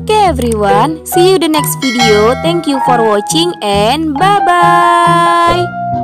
Okay everyone, see you the next video. Thank you for watching and bye-bye.